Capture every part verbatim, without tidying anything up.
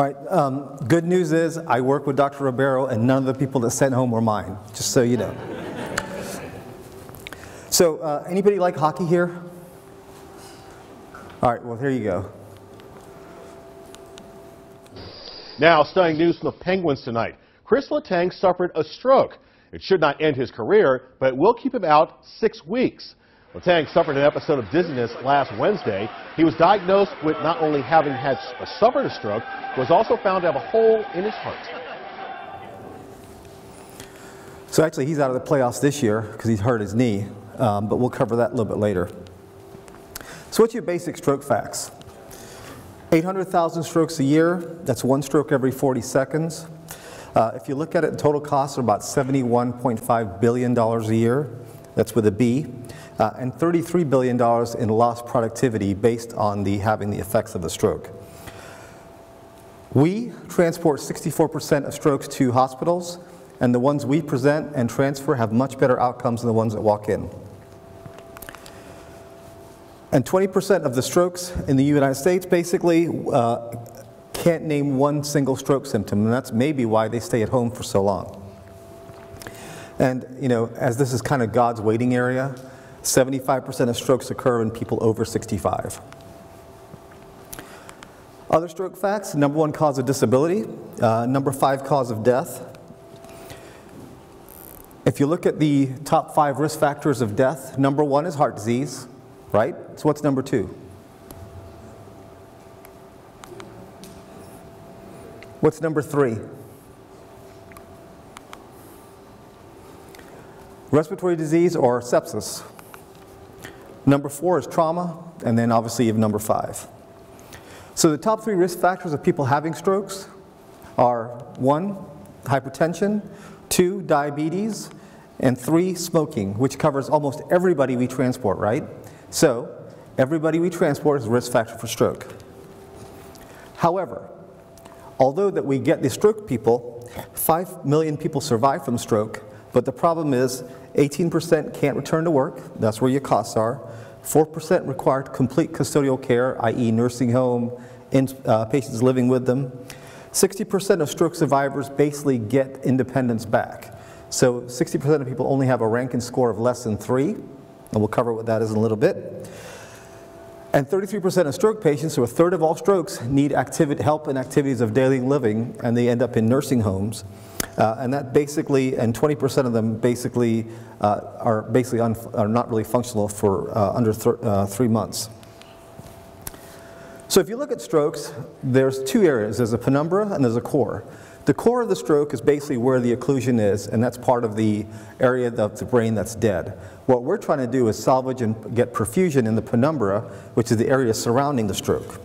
All right, um, good news is I work with Doctor Ribeiro and none of the people that sent home were mine, just so you know. So uh, anybody like hockey here? All right, well, here you go. Now, stunning news from the Penguins tonight. Chris Letang suffered a stroke. It should not end his career, but it will keep him out six weeks. Letang suffered an episode of dizziness last Wednesday. He was diagnosed with not only having had a, suffered a stroke, but was also found to have a hole in his heart. So actually, he's out of the playoffs this year because he's hurt his knee, um, but we'll cover that a little bit later. So what's your basic stroke facts? eight hundred thousand strokes a year, that's one stroke every forty seconds. Uh, if you look at it, total costs are about seventy-one point five billion dollars a year, that's with a B, uh, and thirty-three billion dollars in lost productivity based on the having the effects of the stroke. We transport sixty-four percent of strokes to hospitals, and the ones we present and transfer have much better outcomes than the ones that walk in. And twenty percent of the strokes in the United States basically uh, can't name one single stroke symptom, and that's maybe why they stay at home for so long. And, you know, as this is kind of God's waiting area, seventy-five percent of strokes occur in people over sixty-five. Other stroke facts: number one cause of disability, uh, number five cause of death. If you look at the top five risk factors of death, number one is heart disease. Right? So what's number two? What's number three? Respiratory disease or sepsis. Number four is trauma, and then obviously you have number five. So the top three risk factors of people having strokes are one, hypertension, two, diabetes, and three, smoking, which covers almost everybody we transport, right? So, everybody we transport is a risk factor for stroke. However, although that we get the stroke people, five million people survive from stroke, but the problem is eighteen percent can't return to work, that's where your costs are, four percent require complete custodial care, that is nursing home, in, uh, patients living with them. sixty percent of stroke survivors basically get independence back. So sixty percent of people only have a Rankin score of less than three. And we'll cover what that is in a little bit. And thirty-three percent of stroke patients, so a third of all strokes, need activity, help in activities of daily living, and they end up in nursing homes. Uh, and that basically, and twenty percent of them basically uh, are basically un, are not really functional for uh, under th uh, three months. So if you look at strokes, there's two areas. There's a penumbra and there's a core. The core of the stroke is basically where the occlusion is, and that's part of the area of the brain that's dead. What we're trying to do is salvage and get perfusion in the penumbra, which is the area surrounding the stroke.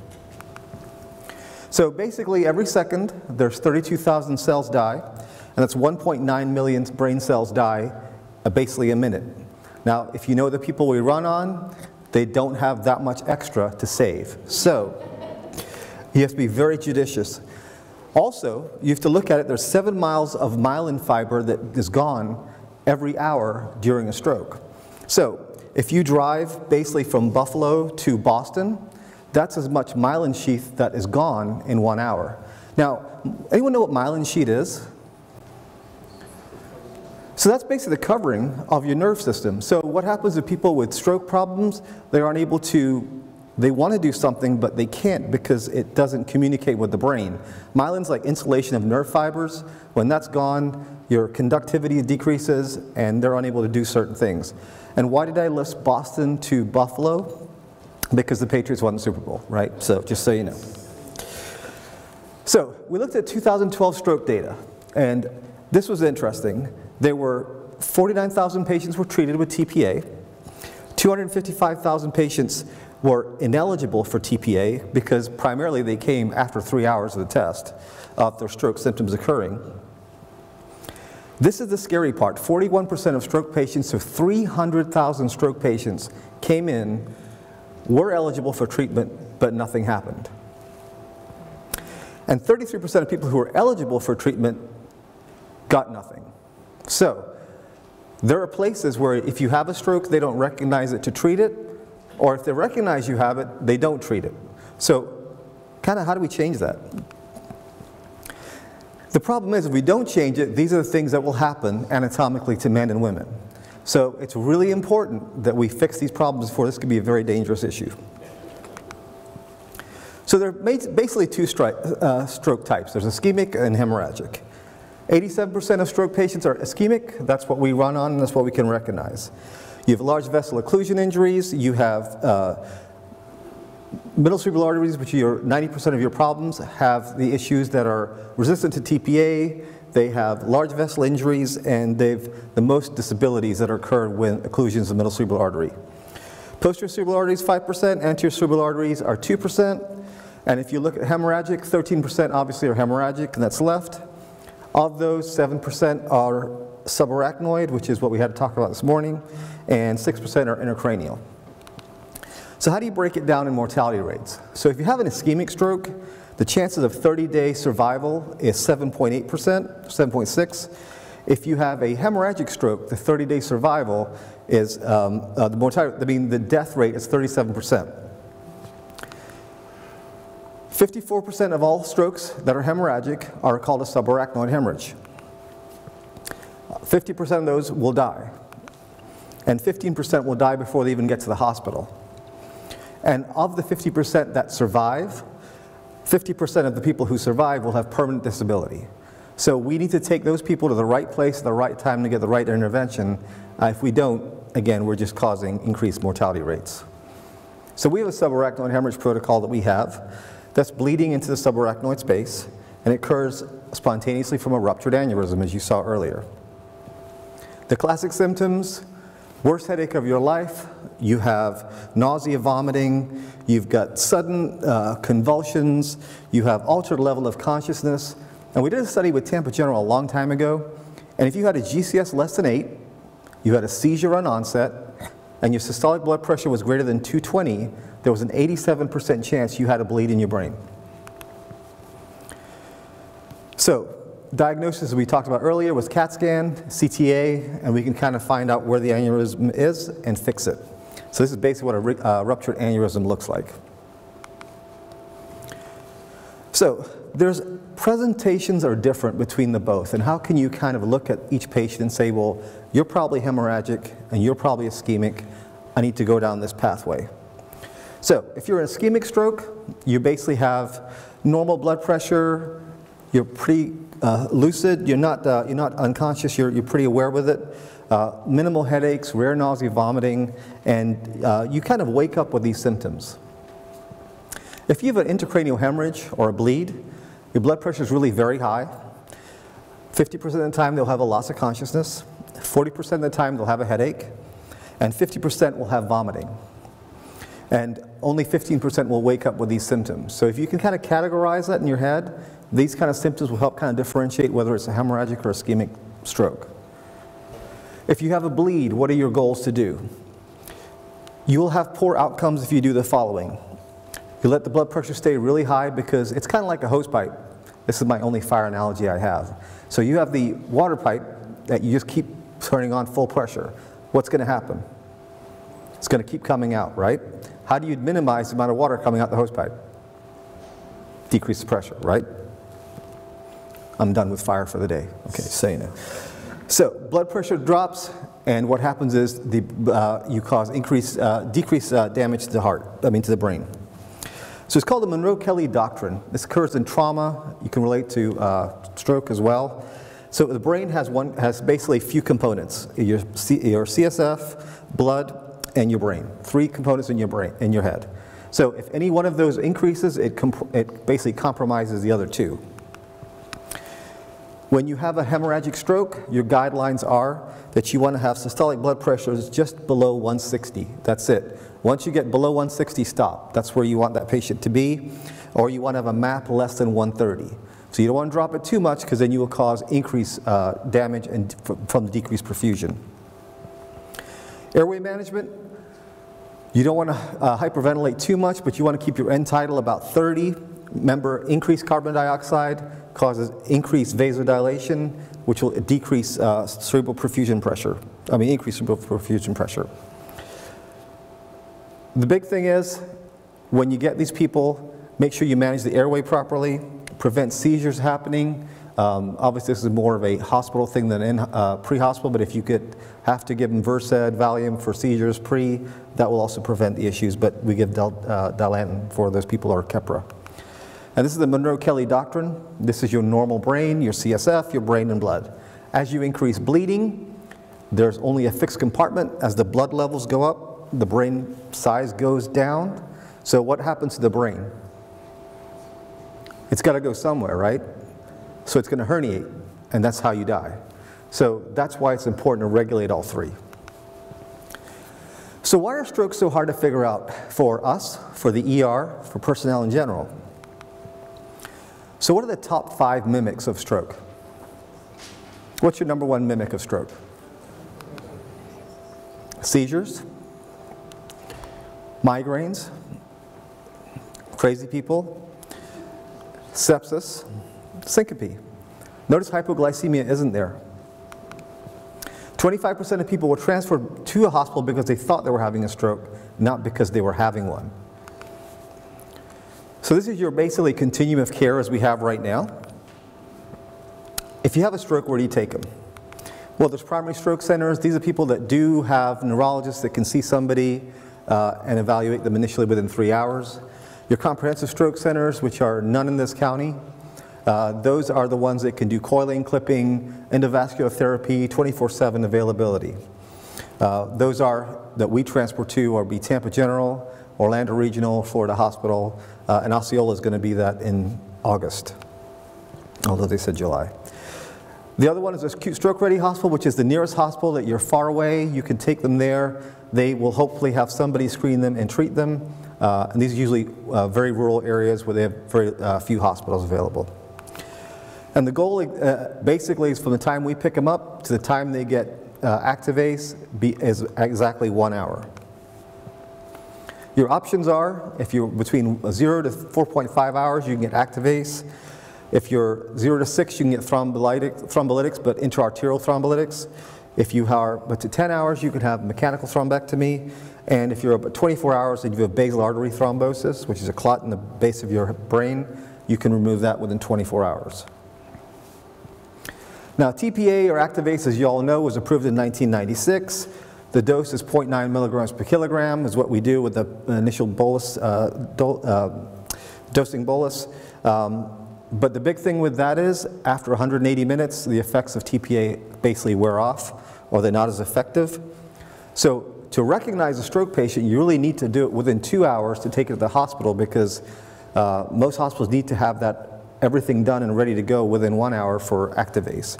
So basically every second there's thirty-two thousand cells die, and that's one point nine million brain cells die uh, basically a minute. Now if you know the people we run on, they don't have that much extra to save. So you have to be very judicious. Also, you have to look at it, there's seven miles of myelin fiber that is gone every hour during a stroke. So, if you drive basically from Buffalo to Boston, that's as much myelin sheath that is gone in one hour. Now, anyone know what myelin sheath is? So that's basically the covering of your nerve system. So what happens to people with stroke problems? They aren't able to They want to do something, but they can't because it doesn't communicate with the brain. Myelin's like insulation of nerve fibers. When that's gone, your conductivity decreases, and they're unable to do certain things. And why did I list Boston to Buffalo? Because the Patriots won the Super Bowl, right? So just so you know. So we looked at two thousand twelve stroke data, and this was interesting. There were forty-nine thousand patients were treated with T P A. two hundred fifty-five thousand patients were ineligible for T P A because primarily they came after three hours of the test of their stroke symptoms occurring. This is the scary part. forty-one percent of stroke patients, so three hundred thousand stroke patients came in, were eligible for treatment, but nothing happened. And thirty-three percent of people who were eligible for treatment got nothing. So there are places where if you have a stroke, they don't recognize it to treat it, or if they recognize you have it, they don't treat it. So, kind of how do we change that? The problem is, if we don't change it, these are the things that will happen anatomically to men and women. So it's really important that we fix these problems before this could be a very dangerous issue. So there are basically two uh, stroke types. There's ischemic and hemorrhagic. eighty-seven percent of stroke patients are ischemic. That's what we run on, and that's what we can recognize. You have large vessel occlusion injuries. You have uh, middle cerebral arteries, which are ninety percent of your problems, have the issues that are resistant to T P A. They have large vessel injuries, and they've the most disabilities that occur when occlusions of the middle cerebral artery. Posterior cerebral arteries, five percent. Anterior cerebral arteries are two percent. And if you look at hemorrhagic, thirteen percent obviously are hemorrhagic, and that's left. Of those, seven percent are subarachnoid, which is what we had to talk about this morning, and six percent are intracranial. So how do you break it down in mortality rates? So if you have an ischemic stroke, the chances of thirty-day survival is seven point eight percent, seven point six. If you have a hemorrhagic stroke, the thirty-day survival is um, uh, the mortality. I mean, the death rate is thirty-seven percent. fifty-four percent of all strokes that are hemorrhagic are called a subarachnoid hemorrhage. fifty percent of those will die, and fifteen percent will die before they even get to the hospital. And of the fifty percent that survive, fifty percent of the people who survive will have permanent disability. So we need to take those people to the right place at the right time to get the right intervention. Uh, if we don't, again, we're just causing increased mortality rates. So we have a subarachnoid hemorrhage protocol that we have that's bleeding into the subarachnoid space, and it occurs spontaneously from a ruptured aneurysm, as you saw earlier. The classic symptoms: worst headache of your life, you have nausea, vomiting, you've got sudden uh, convulsions, you have altered level of consciousness. And we did a study with Tampa General a long time ago, and if you had a G C S less than eight, you had a seizure on onset, and your systolic blood pressure was greater than two twenty, there was an eighty-seven percent chance you had a bleed in your brain. So, diagnosis we talked about earlier was CAT scan, C T A, and we can kind of find out where the aneurysm is and fix it. So this is basically what a uh, ruptured aneurysm looks like. So there's presentations are different between the both, and how can you kind of look at each patient and say, well, you're probably hemorrhagic and you're probably ischemic, I need to go down this pathway. So if you're an ischemic stroke, you basically have normal blood pressure, you're pretty Uh, lucid, you're not, uh, you're not unconscious, you're, you're pretty aware with it. Uh, minimal headaches, rare nausea, vomiting, and uh, you kind of wake up with these symptoms. If you have an intracranial hemorrhage or a bleed, your blood pressure is really very high. fifty percent of the time they'll have a loss of consciousness, forty percent of the time they'll have a headache, and fifty percent will have vomiting. And only fifteen percent will wake up with these symptoms. So if you can kind of categorize that in your head, these kind of symptoms will help kind of differentiate whether it's a hemorrhagic or ischemic stroke. If you have a bleed, what are your goals to do? You will have poor outcomes if you do the following. You let the blood pressure stay really high because it's kind of like a hose pipe. This is my only fire analogy I have. So you have the water pipe that you just keep turning on full pressure. What's going to happen? It's going to keep coming out, right? How do you minimize the amount of water coming out the hose pipe? Decrease the pressure, right? I'm done with fire for the day. Okay, so you know. So blood pressure drops, and what happens is the, uh, you cause increase, uh, decrease uh, damage to the heart, I mean to the brain. So it's called the Monro-Kellie Doctrine. This occurs in trauma. You can relate to uh, stroke as well. So the brain has, one, has basically a few components, your, C, your C S F, blood, and your brain. Three components in your brain, in your head. So if any one of those increases, it, comp it basically compromises the other two. When you have a hemorrhagic stroke, your guidelines are that you want to have systolic blood pressures just below one sixty. That's it. Once you get below one sixty, stop. That's where you want that patient to be. Or you want to have a MAP less than one thirty. So you don't want to drop it too much because then you will cause increased uh, damage and from decreased perfusion. Airway management. You don't want to uh, hyperventilate too much, but you want to keep your end tidal about thirty. Remember, increased carbon dioxide causes increased vasodilation, which will decrease uh, cerebral perfusion pressure. I mean, increase cerebral perfusion pressure. The big thing is, when you get these people, make sure you manage the airway properly, prevent seizures happening, Um, obviously, this is more of a hospital thing than in uh, pre-hospital, but if you could have to give them Versed, Valium for seizures pre, that will also prevent the issues, but we give Del, uh, Dilantin for those people who are Keppra. And this is the Monro-Kellie Doctrine. This is your normal brain, your C S F, your brain and blood. As you increase bleeding, there's only a fixed compartment. As the blood levels go up, the brain size goes down. So what happens to the brain? It's got to go somewhere, right? So it's going to herniate, and that's how you die. So that's why it's important to regulate all three. So why are strokes so hard to figure out for us, for the E R, for personnel in general? So what are the top five mimics of stroke? What's your number one mimic of stroke? Seizures, migraines, crazy people, sepsis, syncope. Notice hypoglycemia isn't there. twenty-five percent of people were transferred to a hospital because they thought they were having a stroke, not because they were having one. So this is your basically continuum of care as we have right now. If you have a stroke, where do you take them? Well, there's primary stroke centers. These are people that do have neurologists that can see somebody uh, and evaluate them initially within three hours. Your comprehensive stroke centers, which are none in this county, uh, those are the ones that can do coiling, clipping, endovascular therapy, twenty-four seven availability. Uh, those are that we transport to or be Tampa General, Orlando Regional, Florida Hospital, uh, and Osceola is going to be that in August, although they said July. The other one is acute stroke ready hospital, which is the nearest hospital that you're far away. You can take them there. They will hopefully have somebody screen them and treat them. Uh, and these are usually uh, very rural areas where they have very uh, few hospitals available. And the goal uh, basically is from the time we pick them up to the time they get uh, Activase be, is exactly one hour. Your options are, if you're between zero to four point five hours, you can get Activase. If you're zero to six, you can get thrombolytic, thrombolytics, but intraarterial thrombolytics. If you are but to ten hours, you can have mechanical thrombectomy. And if you're up at twenty-four hours and you have basal artery thrombosis, which is a clot in the base of your brain, you can remove that within twenty-four hours. Now, T P A or Activase, as you all know, was approved in nineteen ninety-six. The dose is zero point nine milligrams per kilogram, is what we do with the initial bolus, uh, do, uh, dosing bolus. Um, But the big thing with that is, after one hundred eighty minutes, the effects of T P A basically wear off, or they're not as effective. So to recognize a stroke patient, you really need to do it within two hours to take it to the hospital, because uh, most hospitals need to have that everything done and ready to go within one hour for Activase.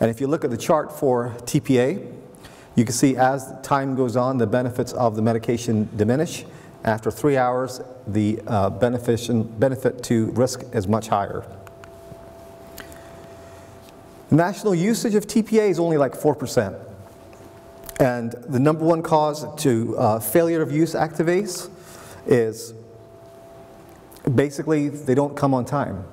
And if you look at the chart for T P A, you can see as time goes on, the benefits of the medication diminish. After three hours, the uh, benefit to risk is much higher. National usage of T P A is only like four percent. And the number one cause to uh, failure of use Activase is basically they don't come on time.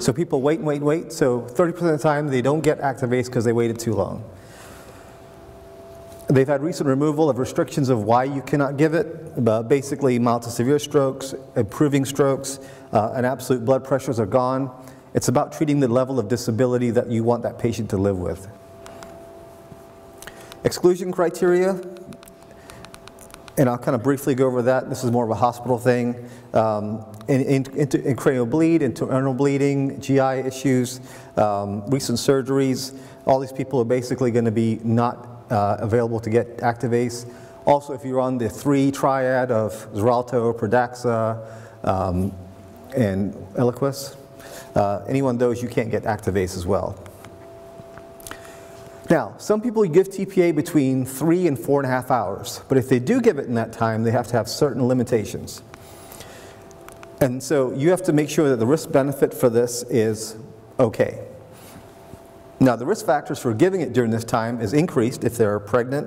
So people wait and wait and wait. So thirty percent of the time they don't get Activase because they waited too long. They've had recent removal of restrictions of why you cannot give it, but basically mild to severe strokes, improving strokes, uh, and absolute blood pressures are gone. It's about treating the level of disability that you want that patient to live with. Exclusion criteria, and I'll kind of briefly go over that. This is more of a hospital thing. Um, in, in, in, in cranial bleed, internal bleeding, G I issues, um, recent surgeries, all these people are basically going to be not Uh, available to get Activase. Also, if you're on the three triad of Xarelto, Pradaxa, um, and Eliquis, uh, any one of those you can't get Activase as well. Now, some people give T P A between three and four and a half hours, but if they do give it in that time, they have to have certain limitations. And so you have to make sure that the risk benefit for this is okay. Now, the risk factors for giving it during this time is increased if they're pregnant,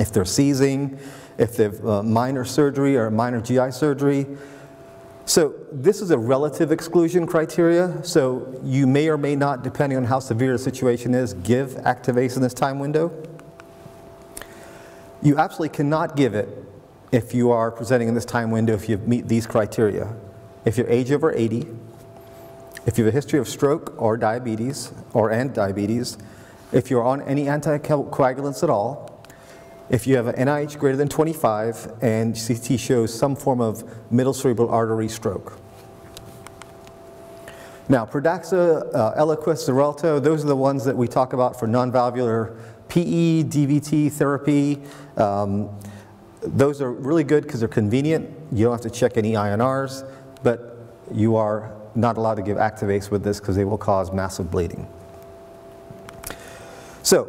if they're seizing, if they have uh, minor surgery or minor G I surgery. So this is a relative exclusion criteria. So you may or may not, depending on how severe the situation is, give Activase in this time window. You absolutely cannot give it if you are presenting in this time window if you meet these criteria. If you're age over eighty, If you have a history of stroke or diabetes or and diabetes, if you're on any anticoagulants at all, if you have an N I H greater than twenty-five and C T shows some form of middle cerebral artery stroke. Now, Pradaxa, uh, Eliquis, Xarelto, those are the ones that we talk about for non-valvular P E, D V T therapy. Um, those are really good because they're convenient. You don't have to check any I N Rs, but you are not allowed to give Activase with this because they will cause massive bleeding. So,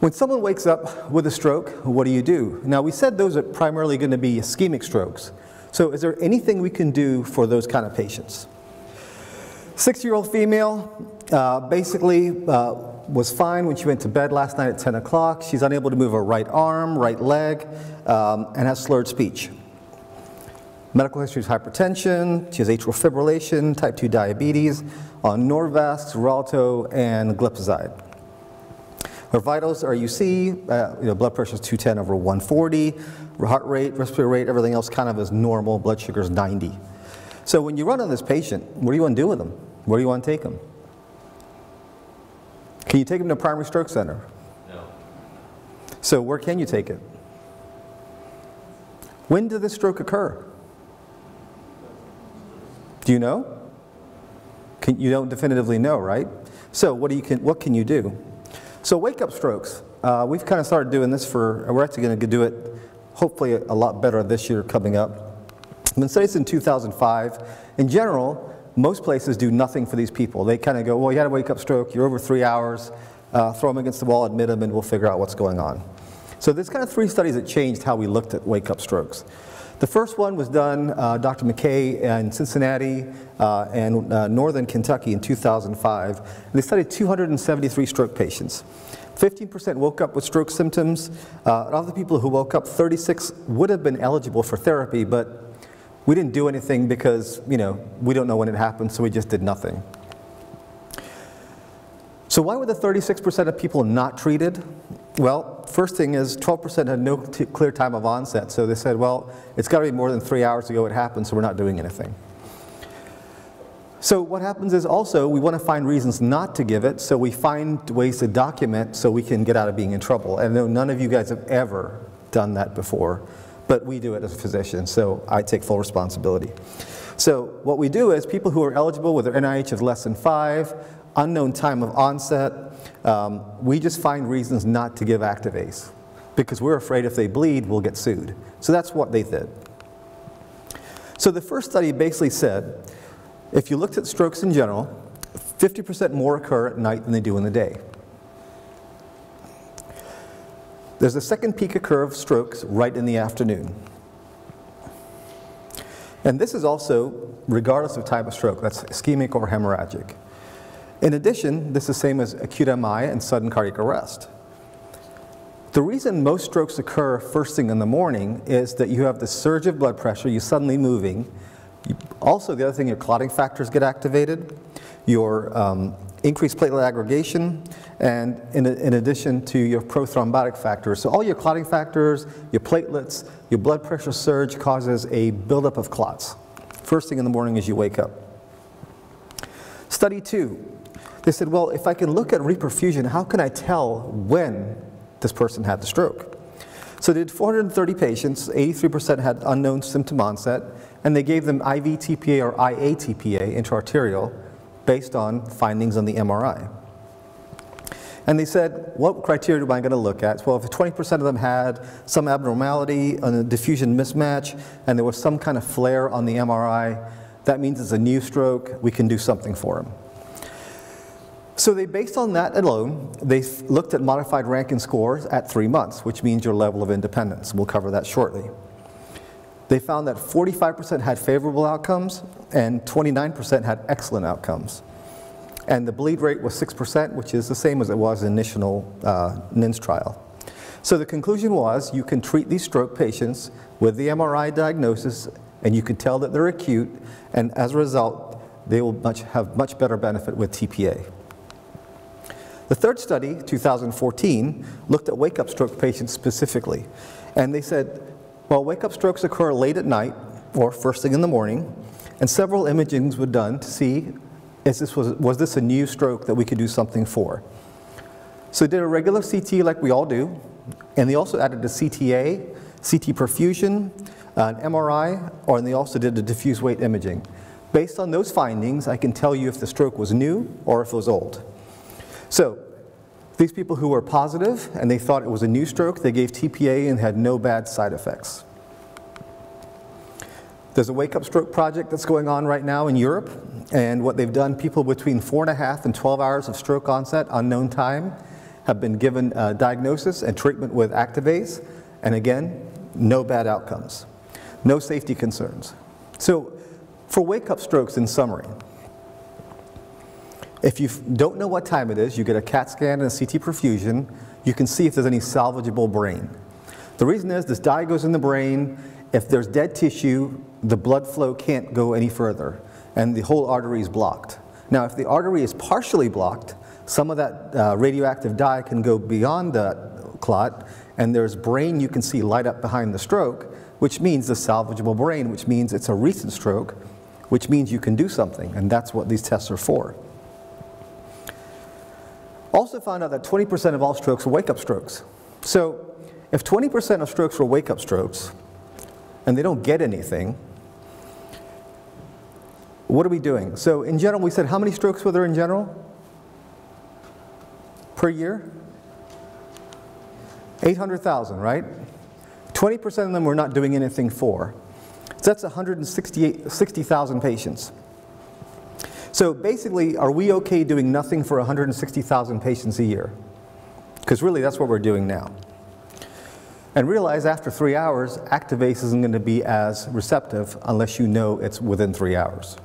when someone wakes up with a stroke, what do you do? Now, we said those are primarily going to be ischemic strokes. So is there anything we can do for those kind of patients? Six-year-old female uh, basically uh, was fine when she went to bed last night at ten o'clock. She's unable to move her right arm, right leg, um, and has slurred speech. Medical history is hypertension. She has atrial fibrillation, type two diabetes, on Norvasc, Xarelto, and glipizide. Her vitals are U C, uh, you know, blood pressure is two ten over one forty, heart rate, respiratory rate, everything else kind of is normal, blood sugar is ninety. So when you run on this patient, what do you want to do with them? Where do you want to take them? Can you take them to a primary stroke center? No. So where can you take it? When did this stroke occur? Do you know? Can, you don't definitively know, right? So what do you can, what can you do? So wake-up strokes, uh, we've kind of started doing this for, we're actually going to do it hopefully a lot better this year coming up. I've been studied in two thousand five. In general, most places do nothing for these people. They kind of go, well, you had a wake-up stroke, you're over three hours, uh, throw them against the wall, admit them, and we'll figure out what's going on. So there's kind of three studies that changed how we looked at wake-up strokes. The first one was done, uh, Doctor McKay in Cincinnati uh, and uh, Northern Kentucky in two thousand five. And they studied two hundred seventy-three stroke patients. fifteen percent woke up with stroke symptoms. Uh, of the people who woke up, thirty-six would have been eligible for therapy, but we didn't do anything because, you know, we don't know when it happened, so we just did nothing. So why were the thirty-six percent of people not treated? Well, first thing is twelve percent had no t clear time of onset, so they said, well, it's got to be more than three hours ago it happened, so we're not doing anything. So what happens is also we want to find reasons not to give it, so we find ways to document so we can get out of being in trouble. And I know none of you guys have ever done that before, but we do it as a physician, so I take full responsibility. So what we do is people who are eligible with their N I H of less than five, unknown time of onset, um, we just find reasons not to give Activase because we're afraid if they bleed, we'll get sued. So that's what they did. So the first study basically said, if you looked at strokes in general, fifty percent more occur at night than they do in the day. There's a second peak occur of strokes right in the afternoon. And this is also regardless of type of stroke, that's ischemic or hemorrhagic. In addition, this is the same as acute M I and sudden cardiac arrest. The reason most strokes occur first thing in the morning is that you have this surge of blood pressure, you're suddenly moving. You, also, the other thing, your clotting factors get activated, your um, increased platelet aggregation, and in, in addition to your prothrombotic factors. So all your clotting factors, your platelets, your blood pressure surge causes a buildup of clots. First thing in the morning as you wake up. Study two. They said, well, if I can look at reperfusion, how can I tell when this person had the stroke? So they did four hundred thirty patients, eighty-three percent had unknown symptom onset, and they gave them I V T P A or I A T P A, intraarterial, based on findings on the M R I. And they said, what criteria am I going to look at? Well, if twenty percent of them had some abnormality, a diffusion mismatch, and there was some kind of flare on the M R I, that means it's a new stroke, we can do something for them. So they, based on that alone, they looked at modified Rankin scores at three months, which means your level of independence. We'll cover that shortly. They found that forty-five percent had favorable outcomes and twenty-nine percent had excellent outcomes. And the bleed rate was six percent, which is the same as it was in the initial uh, N I N S trial. So the conclusion was you can treat these stroke patients with the M R I diagnosis and you can tell that they're acute, and as a result, they will much, have much better benefit with T P A. The third study, two thousand fourteen, looked at wake-up stroke patients specifically. And they said, well, wake-up strokes occur late at night or first thing in the morning. And several imagings were done to see is this was, was this a new stroke that we could do something for. So they did a regular C T like we all do, and they also added a C T A, C T perfusion, an M R I, or and they also did a diffuse weight imaging. Based on those findings, I can tell you if the stroke was new or if it was old. So these people who were positive and they thought it was a new stroke, they gave T P A and had no bad side effects. There's a wake-up stroke project that's going on right now in Europe, and what they've done, people between four and a half and twelve hours of stroke onset, unknown time, have been given a diagnosis and treatment with Activase, and again, no bad outcomes, no safety concerns. So for wake-up strokes, in summary, if you don't know what time it is, you get a CAT scan and a C T perfusion, you can see if there's any salvageable brain. The reason is this dye goes in the brain. If there's dead tissue, the blood flow can't go any further, and the whole artery is blocked. Now, if the artery is partially blocked, some of that uh, radioactive dye can go beyond that clot, and there's brain you can see light up behind the stroke, which means the salvageable brain, which means it's a recent stroke, which means you can do something, and that's what these tests are for. Also found out that twenty percent of all strokes are wake-up strokes. So if twenty percent of strokes were wake-up strokes, and they don't get anything, what are we doing? So in general, we said how many strokes were there in general per year? eight hundred thousand, right? twenty percent of them we're not doing anything for. So that's one hundred sixty thousand patients. So basically, are we okay doing nothing for one hundred sixty thousand patients a year? Because really, that's what we're doing now. And realize after three hours, Activase isn't going to be as receptive unless you know it's within three hours.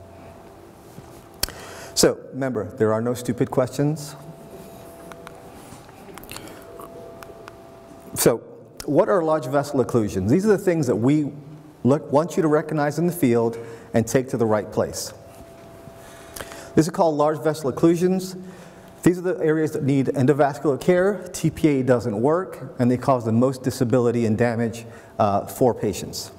So remember, there are no stupid questions. So what are large vessel occlusions? These are the things that we look, want you to recognize in the field and take to the right place. These are called large vessel occlusions. These are the areas that need endovascular care. T P A doesn't work, and they cause the most disability and damage uh, for patients.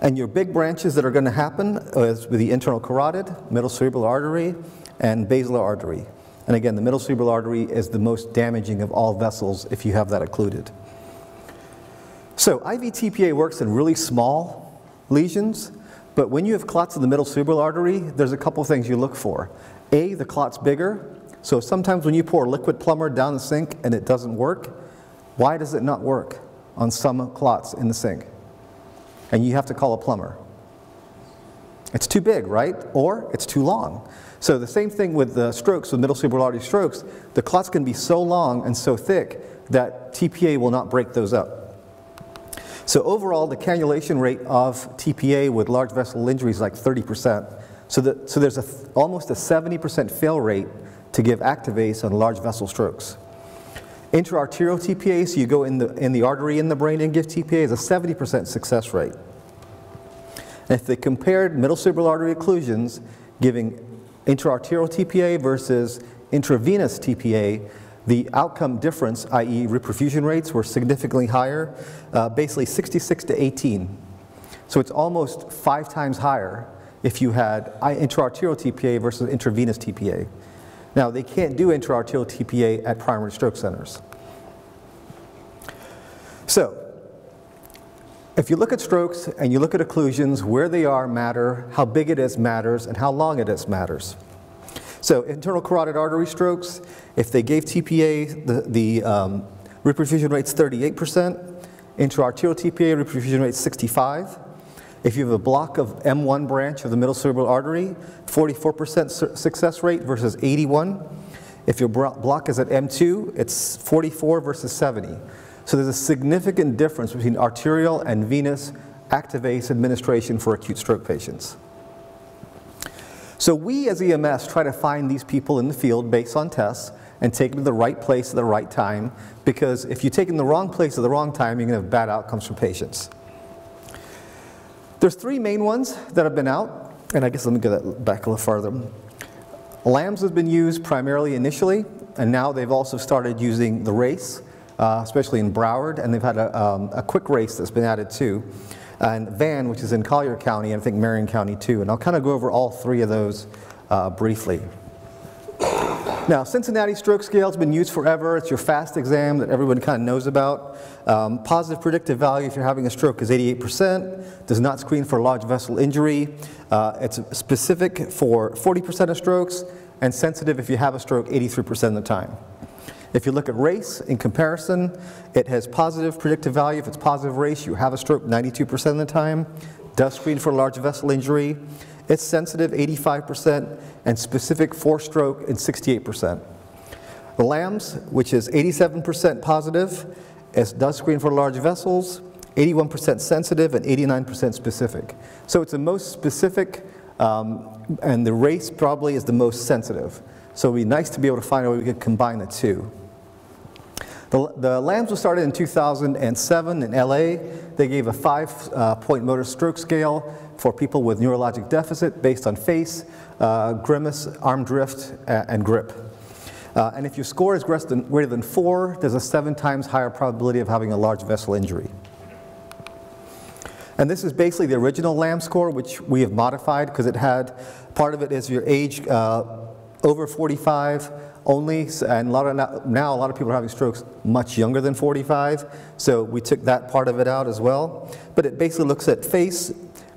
And your big branches that are going to happen is with the internal carotid, middle cerebral artery, and basilar artery. And again, the middle cerebral artery is the most damaging of all vessels if you have that occluded. So I V T P A works in really small lesions, but when you have clots in the middle cerebral artery, there's a couple things you look for. A, the clot's bigger, so sometimes when you pour liquid plumber down the sink and it doesn't work, why does it not work on some clots in the sink? And you have to call a plumber. It's too big, right? Or it's too long. So the same thing with the strokes, with middle cerebral artery strokes, the clots can be so long and so thick that T P A will not break those up. So overall, the cannulation rate of T P A with large vessel injury is like thirty percent. So, the, so there's a th almost a seventy percent fail rate to give Activase on large vessel strokes. Intraarterial T P A, so you go in the, in the artery in the brain and give T P A, is a seventy percent success rate. And if they compared middle cerebral artery occlusions, giving intraarterial T P A versus intravenous T P A, the outcome difference, that is reperfusion rates, were significantly higher, uh, basically sixty-six to eighteen. So it's almost five times higher if you had intraarterial T P A versus intravenous T P A. Now, they can't do intraarterial T P A at primary stroke centers. So if you look at strokes and you look at occlusions, where they are matter, how big it is matters, and how long it is matters. So internal carotid artery strokes, if they gave T P A, the, the um, reperfusion rate's thirty-eight percent, intraarterial T P A reperfusion rate's sixty-five. If you have a block of M one branch of the middle cerebral artery, forty-four percent success rate versus eighty-one. If your block is at M two, it's forty-four versus seventy. So there's a significant difference between arterial and venous Activase administration for acute stroke patients. So we as E M S try to find these people in the field based on tests and take them to the right place at the right time, because if you take them to the wrong place at the wrong time, you're going to have bad outcomes for patients. There's three main ones that have been out, and I guess let me go that back a little farther. LAMS has been used primarily initially, and now they've also started using the RACE, uh, especially in Broward, and they've had a, um, a quick RACE that's been added too. and V A N, which is in Collier County, and I think Marion County too. And I'll kind of go over all three of those uh, briefly. Now, Cincinnati Stroke Scale has been used forever. It's your FAST exam that everyone kind of knows about. Um, positive predictive value if you're having a stroke is eighty-eight percent. Does not screen for large vessel injury. Uh, it's specific for forty percent of strokes, and sensitive if you have a stroke eighty-three percent of the time. If you look at RACE in comparison, it has positive predictive value. If it's positive RACE, you have a stroke ninety-two percent of the time. Does screen for large vessel injury. It's sensitive eighty-five percent and specific for stroke in sixty-eight percent. The LAMS, which is eighty-seven percent positive, it does screen for large vessels, eighty-one percent sensitive and eighty-nine percent specific. So it's the most specific, um, and the RACE probably is the most sensitive. So it would be nice to be able to find a way we could combine the two. The, the LAMS was started in two thousand seven in L A. They gave a five-point uh, motor stroke scale for people with neurologic deficit based on face, uh, grimace, arm drift, uh, and grip. Uh, and if your score is greater than, greater than four, there's a seven times higher probability of having a large vessel injury. And this is basically the original LAMS score, which we have modified because it had, part of it is your age uh, over forty-five, only, and a lot of now, now a lot of people are having strokes much younger than forty-five, so we took that part of it out as well. But it basically looks at face,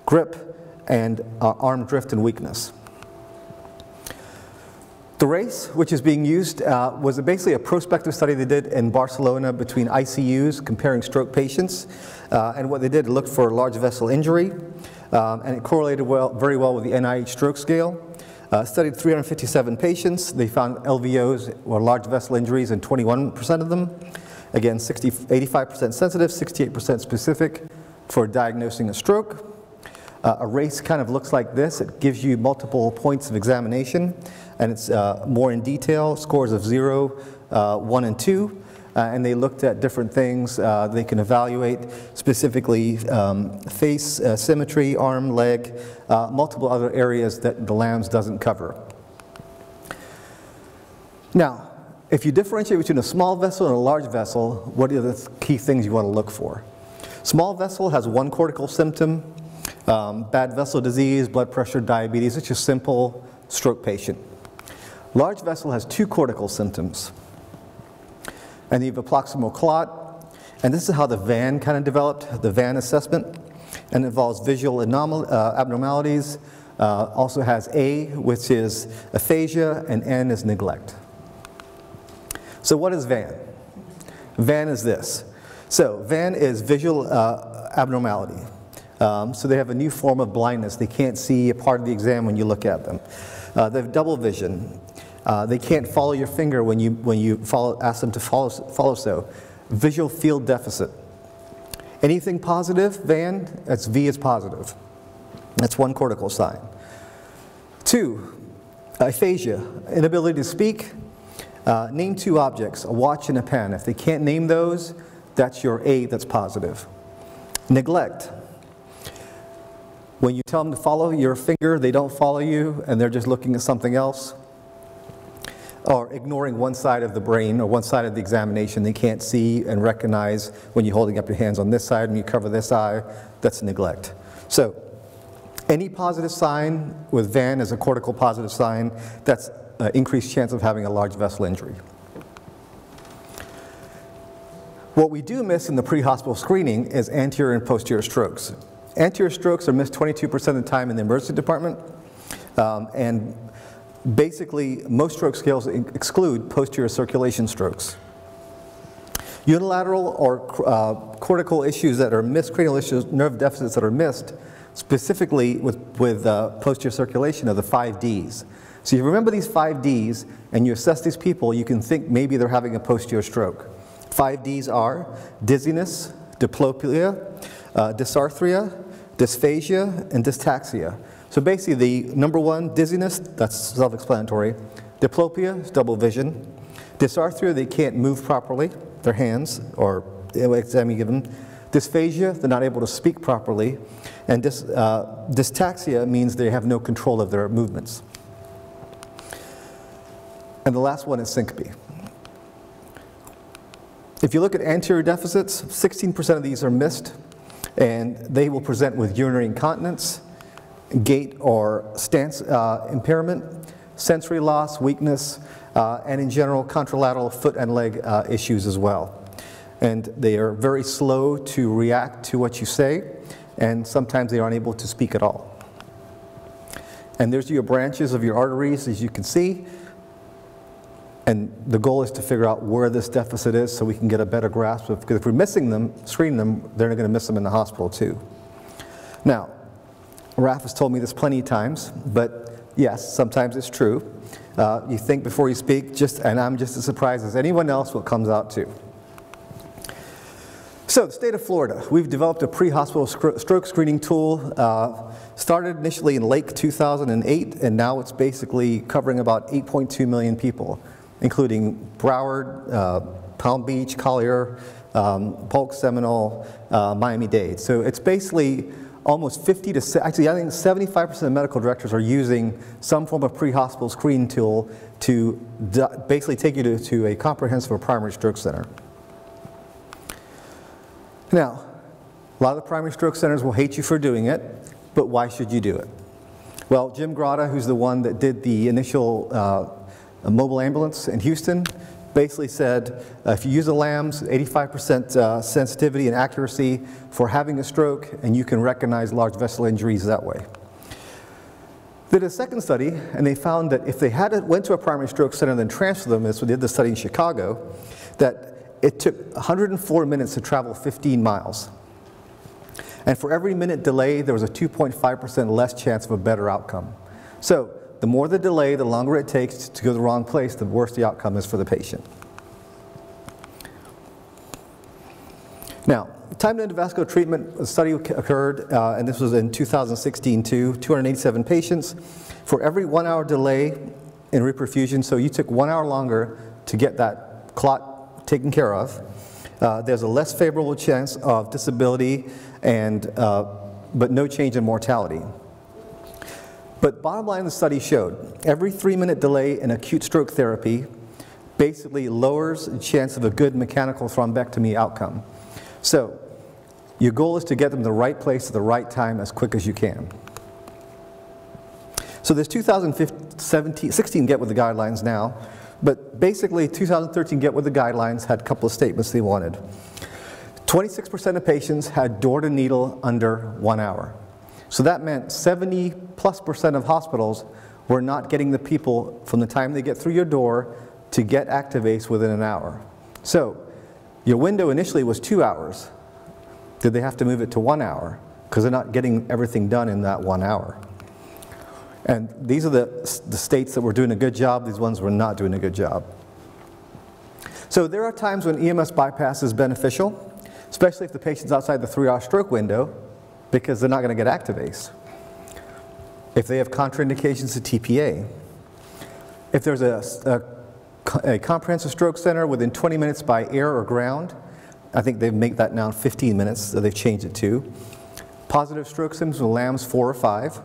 grip, and uh, arm drift and weakness. The RACE, which is being used, uh, was basically a prospective study they did in Barcelona between I C Us comparing stroke patients, uh, and what they did looked for large vessel injury, um, and it correlated well, very well with the N I H stroke scale. Uh, studied three hundred fifty-seven patients. They found L V Os or large vessel injuries in twenty-one percent of them. Again, eighty-five percent sensitive, sixty-eight percent specific for diagnosing a stroke. Uh, a RACE kind of looks like this. It gives you multiple points of examination, and it's uh, more in detail, scores of zero, uh, one, and two. Uh, and they looked at different things. Uh, they can evaluate specifically um, face uh, symmetry, arm, leg, uh, multiple other areas that the LAMS doesn't cover. Now, if you differentiate between a small vessel and a large vessel, what are the key things you want to look for? Small vessel has one cortical symptom, um, bad vessel disease, blood pressure, diabetes. It's just simple stroke patient. Large vessel has two cortical symptoms. And you have a proximal clot, and this is how the V A N kind of developed, the V A N assessment, and it involves visual anomal uh, abnormalities, uh, also has A, which is aphasia, and N is neglect. So what is V A N? V A N is this. So V A N is visual uh, abnormality. Um, so they have a new form of blindness. They can't see a part of the exam when you look at them. Uh, they have double vision. Uh, they can't follow your finger when you, when you follow, ask them to follow, follow so. Visual field deficit. Anything positive, V A N, that's V is positive. That's one cortical sign. Two, aphasia, inability to speak. Uh, name two objects, a watch and a pen. If they can't name those, that's your A that's positive. Neglect. When you tell them to follow your finger, they don't follow you, and they're just looking at something else. Or ignoring one side of the brain or one side of the examination. They can't see and recognize when you're holding up your hands on this side and you cover this eye. That's neglect. So any positive sign with V A N as a cortical positive sign, that's uh, increased chance of having a large vessel injury. What we do miss in the pre-hospital screening is anterior and posterior strokes. Anterior strokes are missed twenty-two percent of the time in the emergency department, um, and basically, most stroke scales exclude posterior circulation strokes. Unilateral or uh, cortical issues that are missed, cranial issues, nerve deficits that are missed, specifically with, with uh, posterior circulation are the five Ds. So you remember these five Ds, and you assess these people, you can think maybe they're having a posterior stroke. Five Ds are dizziness, diplopia, uh, dysarthria, dysphagia, and dystaxia. So basically, the number one, dizziness, that's self-explanatory. Diplopia is double vision. Dysarthria, they can't move properly, their hands, or exam you give them. Dysphagia, they're not able to speak properly. And dys, uh, dystaxia means they have no control of their movements. And the last one is syncope. If you look at anterior deficits, sixteen percent of these are missed. and they will present with urinary incontinence, gait or stance uh, impairment, sensory loss, weakness, uh, and in general contralateral foot and leg uh, issues as well. And they are very slow to react to what you say, and sometimes they are unable to speak at all. And there's your branches of your arteries, as you can see. And the goal is to figure out where this deficit is so we can get a better grasp of, because if we're missing them, screen them, they're going to miss them in the hospital too. Now, Ralph has told me this plenty of times, but yes, sometimes it's true. Uh, you think before you speak, just, and I'm just as surprised as anyone else what comes out too. So the state of Florida, we've developed a pre-hospital stroke screening tool, uh, started initially in late two thousand eight, and now it's basically covering about eight point two million people, including Broward, uh, Palm Beach, Collier, um, Polk, Seminole, uh, Miami-Dade. So it's basically almost fifty to, actually I think seventy-five percent of medical directors are using some form of pre-hospital screening tool to basically take you to, to a comprehensive or primary stroke center. Now, a lot of the primary stroke centers will hate you for doing it, but why should you do it? Well, Jim Grotta, who's the one that did the initial uh, mobile ambulance in Houston, basically said uh, if you use a LAMS, eighty-five percent uh, sensitivity and accuracy for having a stroke, and you can recognize large vessel injuries that way. They did a second study, and they found that if they had it, went to a primary stroke center and then transferred them, as we did the study in Chicago, that it took one hundred four minutes to travel fifteen miles. And for every minute delay, there was a two point five percent less chance of a better outcome. So the more the delay, the longer it takes to go to the wrong place, the worse the outcome is for the patient. Now, time to endovascular treatment, a study occurred, uh, and this was in two thousand sixteen too, two hundred eighty-seven patients. For every one hour delay in reperfusion, so you took one hour longer to get that clot taken care of, uh, there's a less favorable chance of disability, and, uh, but no change in mortality. But bottom line, the study showed every three minute delay in acute stroke therapy basically lowers the chance of a good mechanical thrombectomy outcome. So your goal is to get them to the right place at the right time as quick as you can. So there's two thousand sixteen Get With The Guidelines now. But basically, two thousand thirteen Get With The Guidelines had a couple of statements they wanted. twenty-six percent of patients had door to needle under one hour. So that meant seventy plus percent of hospitals were not getting the people from the time they get through your door to get Activase within an hour. So your window initially was two hours. Did they have to move it to one hour? Because they're not getting everything done in that one hour. And these are the, the states that were doing a good job. These ones were not doing a good job. So there are times when E M S bypass is beneficial, especially if the patient's outside the three hour stroke window, because they're not going to get Activase. If they have contraindications to T P A. If there's a, a, a comprehensive stroke center within twenty minutes by air or ground, I think they make that now fifteen minutes, so they've changed it to. Positive stroke symptoms with LAMS four or five.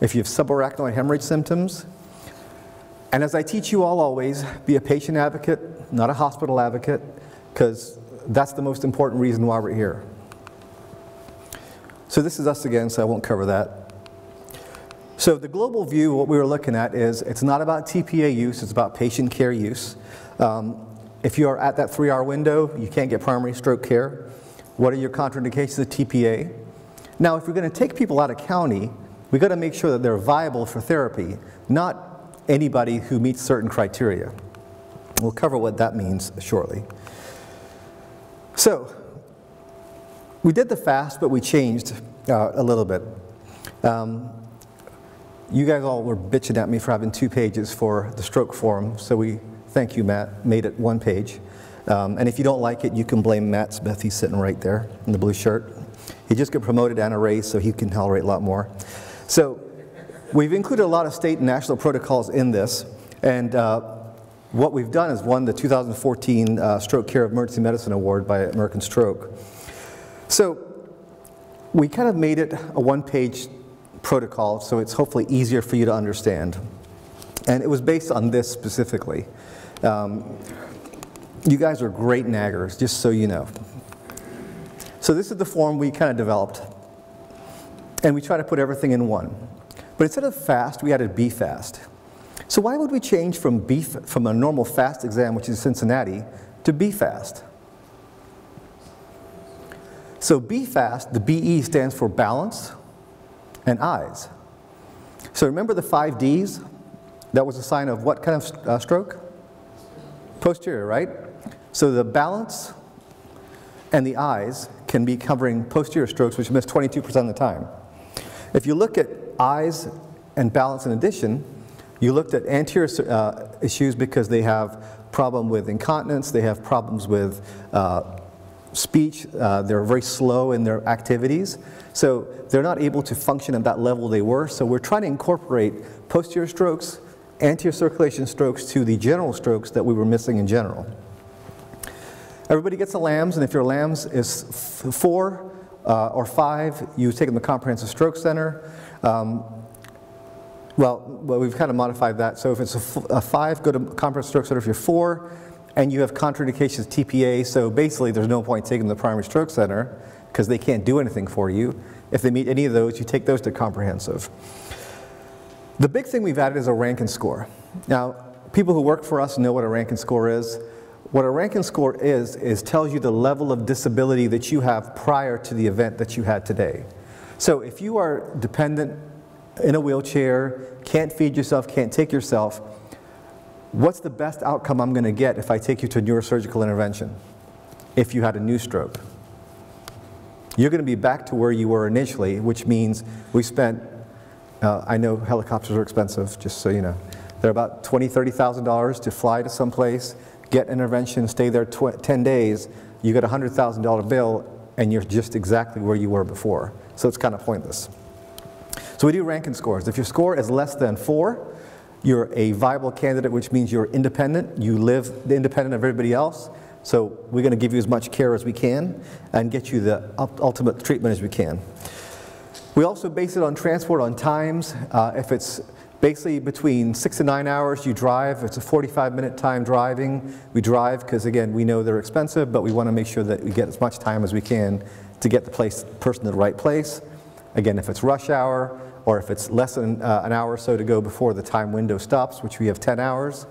If you have subarachnoid hemorrhage symptoms. And as I teach you all always, be a patient advocate, not a hospital advocate, because that's the most important reason why we're here. So this is us again, so I won't cover that. So the global view, what we were looking at is, it's not about T P A use, it's about patient care use. Um, if you are at that three hour window, you can't get primary stroke care. What are your contraindications of T P A? Now, if you're going to take people out of county, we've got to make sure that they're viable for therapy, not anybody who meets certain criteria. We'll cover what that means shortly. So we did the FAST, but we changed uh, a little bit. Um, you guys all were bitching at me for having two pages for the stroke forum, so we, thank you Matt, made it one page. Um, and if you don't like it, you can blame Matt Smith, he's sitting right there in the blue shirt. He just got promoted and a raise, so he can tolerate a lot more. So we've included a lot of state and national protocols in this, and uh, what we've done is won the two thousand fourteen uh, Stroke Care of Emergency Medicine Award by American Stroke. So we kind of made it a one-page protocol, so it's hopefully easier for you to understand. And it was based on this specifically. Um, you guys are great naggers, just so you know. So this is the form we kind of developed. And we try to put everything in one. But instead of FAST, we added B FAST. So why would we change from, B, from a normal FAST exam, which is Cincinnati, to B FAST? So B FAST, the B E stands for balance and eyes. So remember the five Ds? That was a sign of what kind of uh, stroke? Posterior, right? So the balance and the eyes can be covering posterior strokes, which miss twenty-two percent of the time. If you look at eyes and balance in addition, you looked at anterior uh, issues because they have problem with incontinence, they have problems with uh, speech, uh, they're very slow in their activities. So they're not able to function at that level they were. So we're trying to incorporate posterior strokes, anterior circulation strokes to the general strokes that we were missing in general. Everybody gets a LAMS, and if your LAMS is f four uh, or five, you take them to the Comprehensive Stroke Center. Um, well, well, we've kind of modified that. So if it's a, f a five, go to Comprehensive Stroke Center. If you're four, and you have contraindications T P A, so basically there's no point taking them to the Primary Stroke Center because they can't do anything for you. If they meet any of those, you take those to Comprehensive. The big thing we've added is a Rankin score. Now, people who work for us know what a Rankin score is. What a Rankin score is, is tells you the level of disability that you have prior to the event that you had today. So if you are dependent, in a wheelchair, can't feed yourself, can't take yourself, what's the best outcome I'm going to get if I take you to a neurosurgical intervention? If you had a new stroke, you're going to be back to where you were initially, which means we spent, uh, I know helicopters are expensive, just so you know. They're about twenty thousand, thirty thousand dollars to fly to someplace, get intervention, stay there ten days, you get a one hundred thousand dollar bill, and you're just exactly where you were before. So it's kind of pointless. So we do Rankin scores. If your score is less than four, you're a viable candidate, which means you're independent. You live independent of everybody else. So we're going to give you as much care as we can and get you the ultimate treatment as we can. We also base it on transport, on times. Uh, if it's basically between six to nine hours you drive, it's a forty-five minute time driving. We drive because, again, we know they're expensive, but we want to make sure that we get as much time as we can to get the place, person to the right place. Again, if it's rush hour or if it's less than uh, an hour or so to go before the time window stops, which we have ten hours,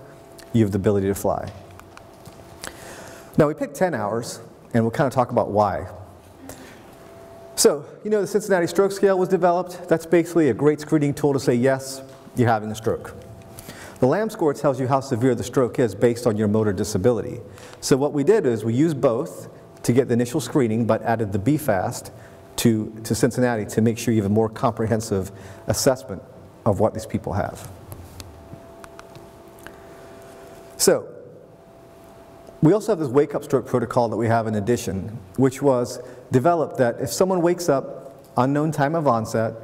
you have the ability to fly. Now we picked ten hours, and we'll kind of talk about why. So, you know, the Cincinnati Stroke Scale was developed. That's basically a great screening tool to say, yes, you're having a stroke. The LAMS score tells you how severe the stroke is based on your motor disability. So what we did is we used both to get the initial screening, but added the B FAST To, to Cincinnati to make sure you have a more comprehensive assessment of what these people have. So we also have this wake-up stroke protocol that we have in addition, which was developed that if someone wakes up, unknown time of onset,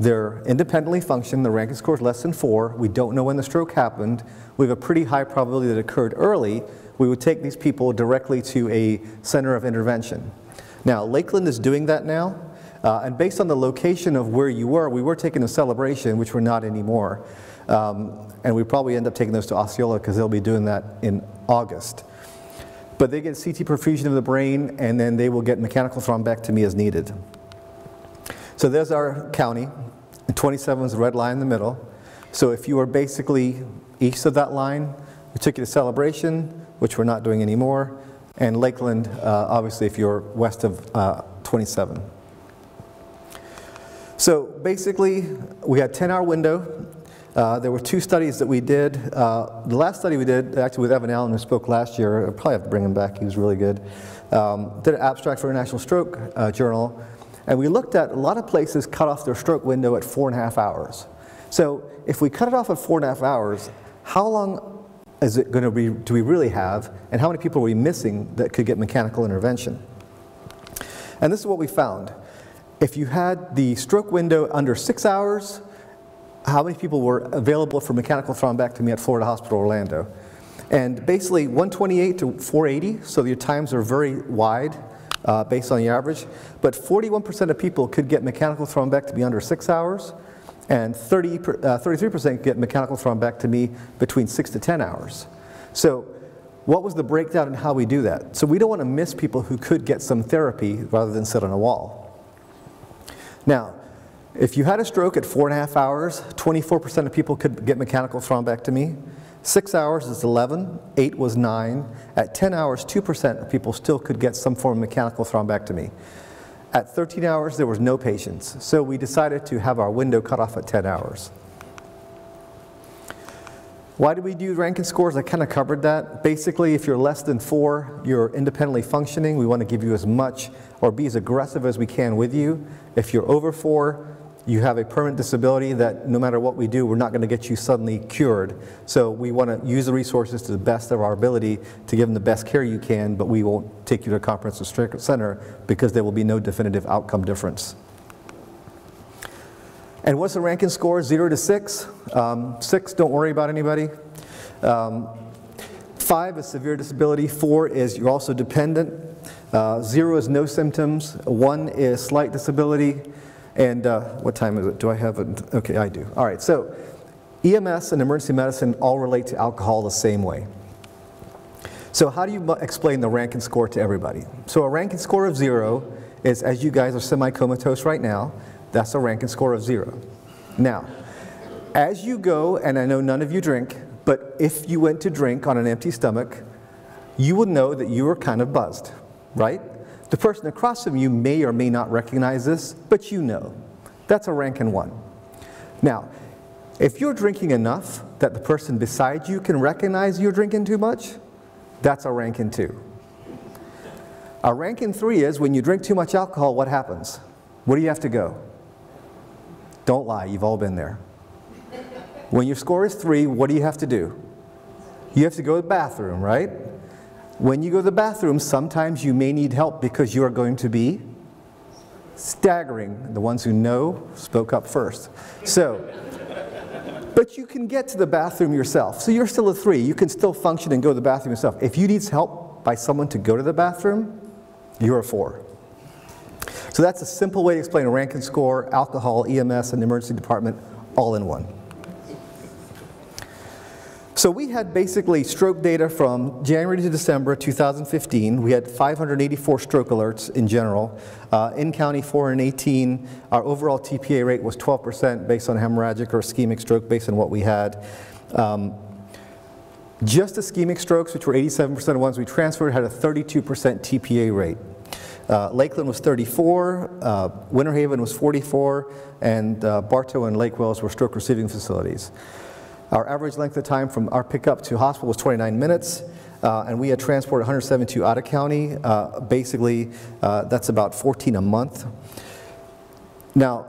they're independently functioning, the Rankin score is less than four, we don't know when the stroke happened, we have a pretty high probability that it occurred early, we would take these people directly to a center of intervention. Now, Lakeland is doing that now, uh, and based on the location of where you were, we were taking a Celebration, which we're not anymore, um, and we probably end up taking those to Osceola because they'll be doing that in August. But they get C T perfusion of the brain, and then they will get mechanical thrombectomy as needed. So there's our county, and twenty-seven is the red line in the middle. So if you are basically east of that line, we took you to Celebration, which we're not doing anymore, and Lakeland, uh, obviously, if you're west of uh, twenty-seven. So basically, we had a ten hour window. Uh, there were two studies that we did. Uh, the last study we did, actually with Evan Allen, who spoke last year, I'll probably have to bring him back, he was really good, um, did an abstract for International Stroke uh, Journal, and we looked at a lot of places cut off their stroke window at four and a half hours. So if we cut it off at four and a half hours, how long is it going to be, do we really have, and how many people are we missing that could get mechanical intervention? And this is what we found. If you had the stroke window under six hours, how many people were available for mechanical thrombectomy at Florida Hospital, Orlando? And basically one twenty-eight to four eighty, so your times are very wide uh, based on the average, but forty-one percent of people could get mechanical thrombectomy under six hours, and thirty-three percent uh, get mechanical thrombectomy between six to ten hours. So what was the breakdown and how we do that? So we don't want to miss people who could get some therapy rather than sit on a wall. Now, if you had a stroke at four and a half hours, twenty-four percent of people could get mechanical thrombectomy. Six hours is eleven, eight was nine. At ten hours, two percent of people still could get some form of mechanical thrombectomy. At thirteen hours, there was no patients. So we decided to have our window cut off at ten hours. Why do we do Rankin scores? I kind of covered that. Basically, if you're less than four, you're independently functioning. We want to give you as much or be as aggressive as we can with you. If you're over four, you have a permanent disability that no matter what we do, we're not going to get you suddenly cured. So we want to use the resources to the best of our ability to give them the best care you can, but we won't take you to a comprehensive center because there will be no definitive outcome difference. And what's the Rankin score? Zero to six. Um, six, don't worry about anybody. Um, five is severe disability. Four is you're also dependent. Uh, zero is no symptoms. One is slight disability. And uh, what time is it? Do I have it? Okay, I do. All right, so E M S and emergency medicine all relate to alcohol the same way. So how do you explain the Rankin score to everybody? So a Rankin score of zero is, as you guys are semi-comatose right now, that's a Rankin score of zero. Now, as you go, and I know none of you drink, but if you went to drink on an empty stomach, you would know that you were kind of buzzed, right? The person across from you may or may not recognize this, but you know. That's a Rankin one. Now, if you're drinking enough that the person beside you can recognize you're drinking too much, that's a Rankin two. A Rankin three is when you drink too much alcohol, what happens? Where do you have to go? Don't lie, you've all been there. When your score is three, what do you have to do? You have to go to the bathroom, right? When you go to the bathroom, sometimes you may need help because you are going to be staggering. The ones who know spoke up first. So, but you can get to the bathroom yourself. So you're still a three. You can still function and go to the bathroom yourself. If you need help by someone to go to the bathroom, you're a four. So that's a simple way to explain a Rankin score, alcohol, E M S, and the emergency department all in one. So we had basically stroke data from January to December two thousand fifteen. We had five hundred eighty-four stroke alerts in general. Uh, in county, four hundred eighteen. Our overall T P A rate was twelve percent based on hemorrhagic or ischemic stroke based on what we had. Um, just ischemic strokes, which were eighty-seven percent of ones we transferred, had a thirty-two percent T P A rate. Uh, Lakeland was thirty-four, uh, Winter Haven was forty-four, and uh, Bartow and Lake Wells were stroke receiving facilities. Our average length of time from our pickup to hospital was twenty-nine minutes, uh, and we had transported one hundred seventy-two out of county. Uh, basically, uh, that's about fourteen a month. Now,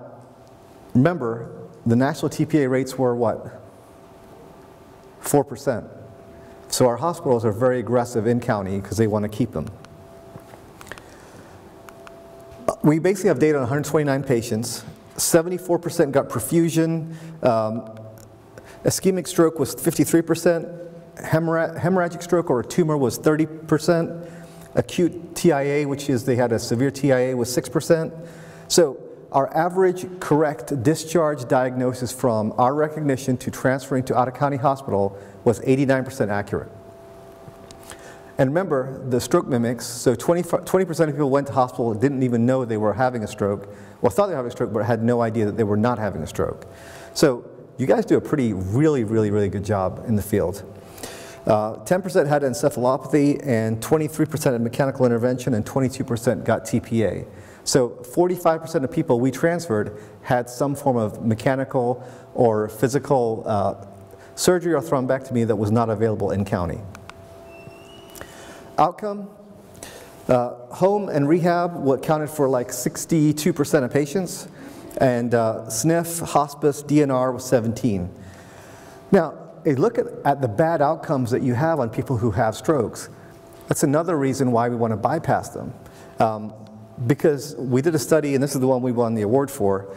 remember, the national T P A rates were what? four percent. So our hospitals are very aggressive in county because they want to keep them. We basically have data on one hundred twenty-nine patients. seventy-four percent got perfusion. Um, ischemic stroke was fifty-three percent. Hemorrh hemorrhagic stroke or a tumor was thirty percent. Acute T I A, which is they had a severe T I A, was six percent. So our average correct discharge diagnosis from our recognition to transferring to out-of-county hospital was eighty-nine percent accurate. And remember, the stroke mimics, so twenty percent of people went to hospital and didn't even know they were having a stroke, well, thought they were having a stroke, but had no idea that they were not having a stroke. So you guys do a pretty, really, really, really good job in the field. ten percent uh, had encephalopathy, and twenty-three percent had mechanical intervention, and twenty-two percent got T P A. So forty-five percent of people we transferred had some form of mechanical or physical uh, surgery or thrombectomy that was not available in county. Outcome, uh, home and rehab, what counted for like sixty-two percent of patients, and uh, S N F, hospice, D N R was seventeen. Now, a look at, at the bad outcomes that you have on people who have strokes. That's another reason why we want to bypass them, um, because we did a study, and this is the one we won the award for,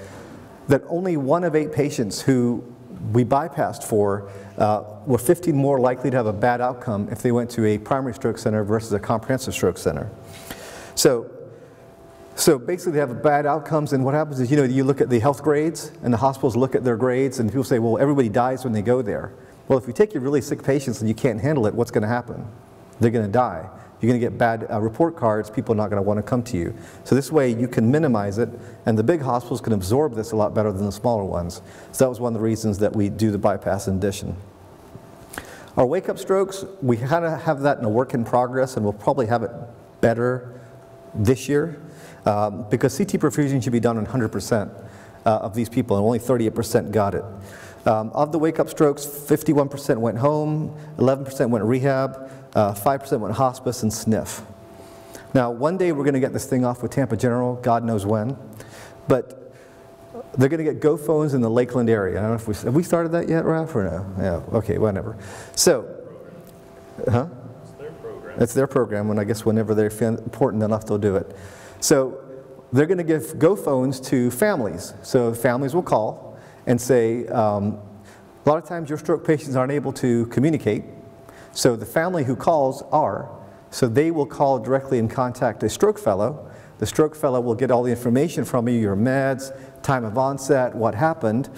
that only one of eight patients who we bypassed for uh, were fifteen more likely to have a bad outcome if they went to a primary stroke center versus a comprehensive stroke center. So, so basically they have bad outcomes, and what happens is, you know, you look at the health grades and the hospitals look at their grades and people say, well, everybody dies when they go there. Well, if you take your really sick patients and you can't handle it, what's going to happen? they're going to die. You're going to get bad uh, report cards, people are not going to want to come to you. So this way you can minimize it, and the big hospitals can absorb this a lot better than the smaller ones. So that was one of the reasons that we do the bypass addition. Our wake-up strokes, we kind of have that in a work in progress, and we'll probably have it better this year, um, because C T perfusion should be done in one hundred percent uh, of these people, and only thirty-eight percent got it. Um, of the wake-up strokes, fifty-one percent went home, eleven percent went to rehab, Uh, five percent went hospice and S N F. Now, one day we're going to get this thing off with Tampa General, God knows when, but they're going to get go phones in the Lakeland area. I don't know if we, have we started that yet, Ralph, or no? Yeah, okay, whatever. So, huh? It's their program. It's their program, and I guess whenever they're important enough, they'll do it. So, they're going to give go phones to families. So, families will call and say, um, a lot of times your stroke patients aren't able to communicate. So the family who calls are, so they will call directly and contact a stroke fellow. The stroke fellow will get all the information from you, your meds, time of onset, what happened,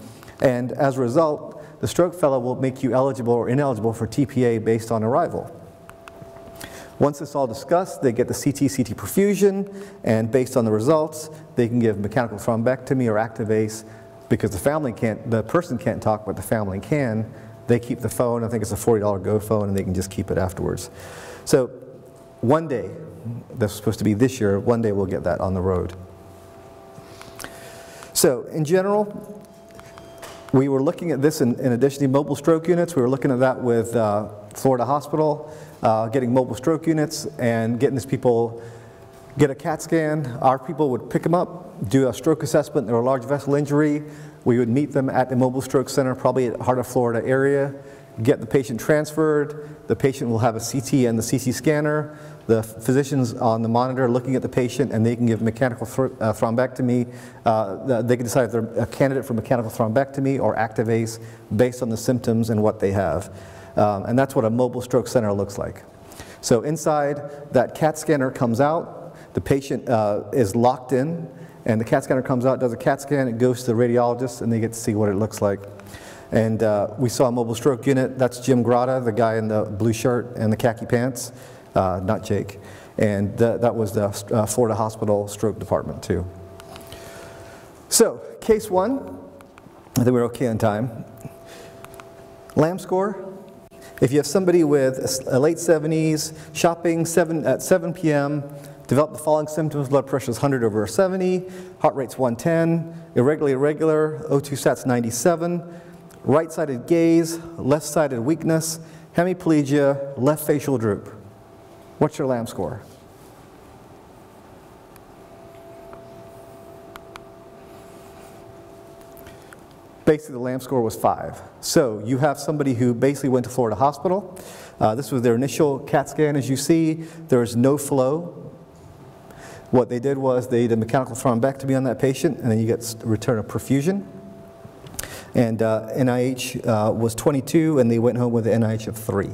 and as a result, the stroke fellow will make you eligible or ineligible for T P A based on arrival. Once it's all discussed, they get the C T C T perfusion, and based on the results, they can give mechanical thrombectomy or Activase, because the family can't, the person can't talk, but the family can. They keep the phone, I think it's a forty dollar go phone, and they can just keep it afterwards. So one day, that's supposed to be this year, one day we'll get that on the road. So in general, we were looking at this in, in addition to mobile stroke units. We were looking at that with uh, Florida Hospital, uh, getting mobile stroke units and getting these people, get a CAT scan. Our people would pick them up, do a stroke assessment, or a large vessel injury. We would meet them at the mobile stroke center, probably at Heart of Florida area, get the patient transferred. The patient will have a C T and the C T scanner. The physicians on the monitor looking at the patient, and they can give mechanical th uh, thrombectomy. Uh, they can decide if they're a candidate for mechanical thrombectomy or Activase based on the symptoms and what they have. Um, and that's what a mobile stroke center looks like. So inside, that CAT scanner comes out. The patient uh, is locked in. And the CAT scanner comes out, does a CAT scan, it goes to the radiologist, and they get to see what it looks like. And uh, we saw a mobile stroke unit. That's Jim Grotta, the guy in the blue shirt and the khaki pants, uh, not Jake. And th that was the uh, Florida Hospital Stroke Department, too. So, case one, I think we're okay on time. LAMS score. If you have somebody with a late seventies, shopping seven, at seven p m, develop the following symptoms, blood pressure is one hundred over seventy, heart rate's one ten, irregularly irregular, O two sat's ninety-seven, right-sided gaze, left-sided weakness, hemiplegia, left facial droop. What's your LAMS score? Basically, the LAMS score was five. So you have somebody who basically went to Florida Hospital. Uh, this was their initial CAT scan, as you see. There is no flow. What they did was they did a mechanical thrombectomy on that patient, and then you get return of perfusion. And uh, N I H uh, was twenty-two, and they went home with an N I H of three.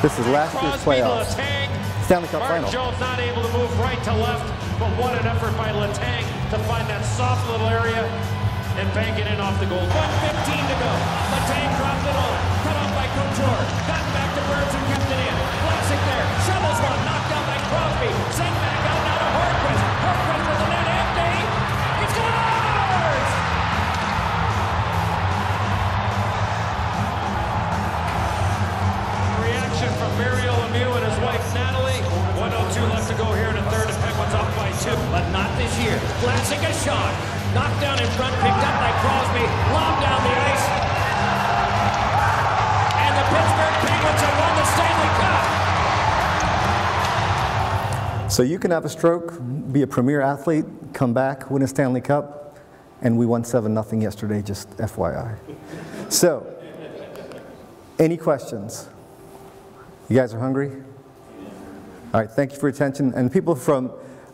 This is last year's playoffs. Stanley Cup final. Jones not able to move right to left, but what an effort by Letang to find that soft little area and bank it in off the goal. one fifteen to go. Letang dropped it on. Cut off by Couture. Gotten back to Burns and kept it in. Classic there. Shovels one. Knocked down by Crosby. Sent back out now to Horquist. Horquist with an empty. It's scores! Reaction from Mario Lemieux and his wife Natalie. Two left to go here in a third, and Penguins up by two, but not this year. Classic a shot, knocked down in front, picked up by Crosby, lobbed down the ice, and the Pittsburgh Penguins have won the Stanley Cup. So you can have a stroke, be a premier athlete, come back, win a Stanley Cup, and we won seven nothing yesterday, just F Y I. So, any questions? You guys are hungry? All right, thank you for your attention. And people from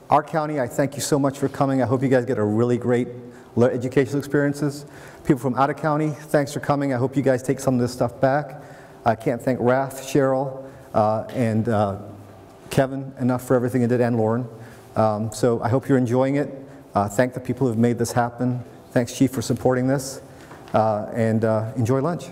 our county, I thank you so much for coming. I hope you guys get a really great educational experiences. People from out of county, thanks for coming. I hope you guys take some of this stuff back. I can't thank Ralph, Cheryl, uh, and uh, Kevin, enough for everything you did, and Lauren. Um, so I hope you're enjoying it. Uh, thank the people who've made this happen. Thanks, Chief, for supporting this. Uh, and uh, enjoy lunch.